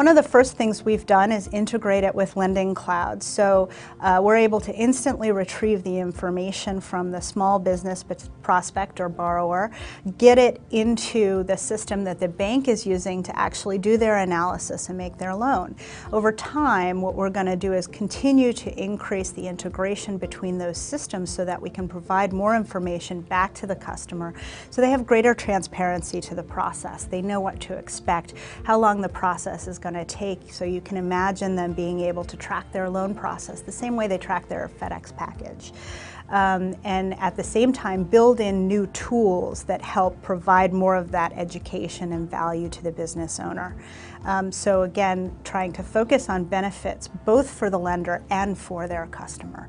One of the first things we've done is integrate it with Lending Cloud. So we're able to instantly retrieve the information from the small business prospect or borrower, get it into the system that the bank is using to actually do their analysis and make their loan. Over time, what we're going to do is continue to increase the integration between those systems so that we can provide more information back to the customer so they have greater transparency to the process. They know what to expect, how long the process is going to take, so you can imagine them being able to track their loan process the same way they track their FedEx package. And at the same time, build in new tools that help provide more of that education and value to the business owner. So again, trying to focus on benefits both for the lender and for their customer.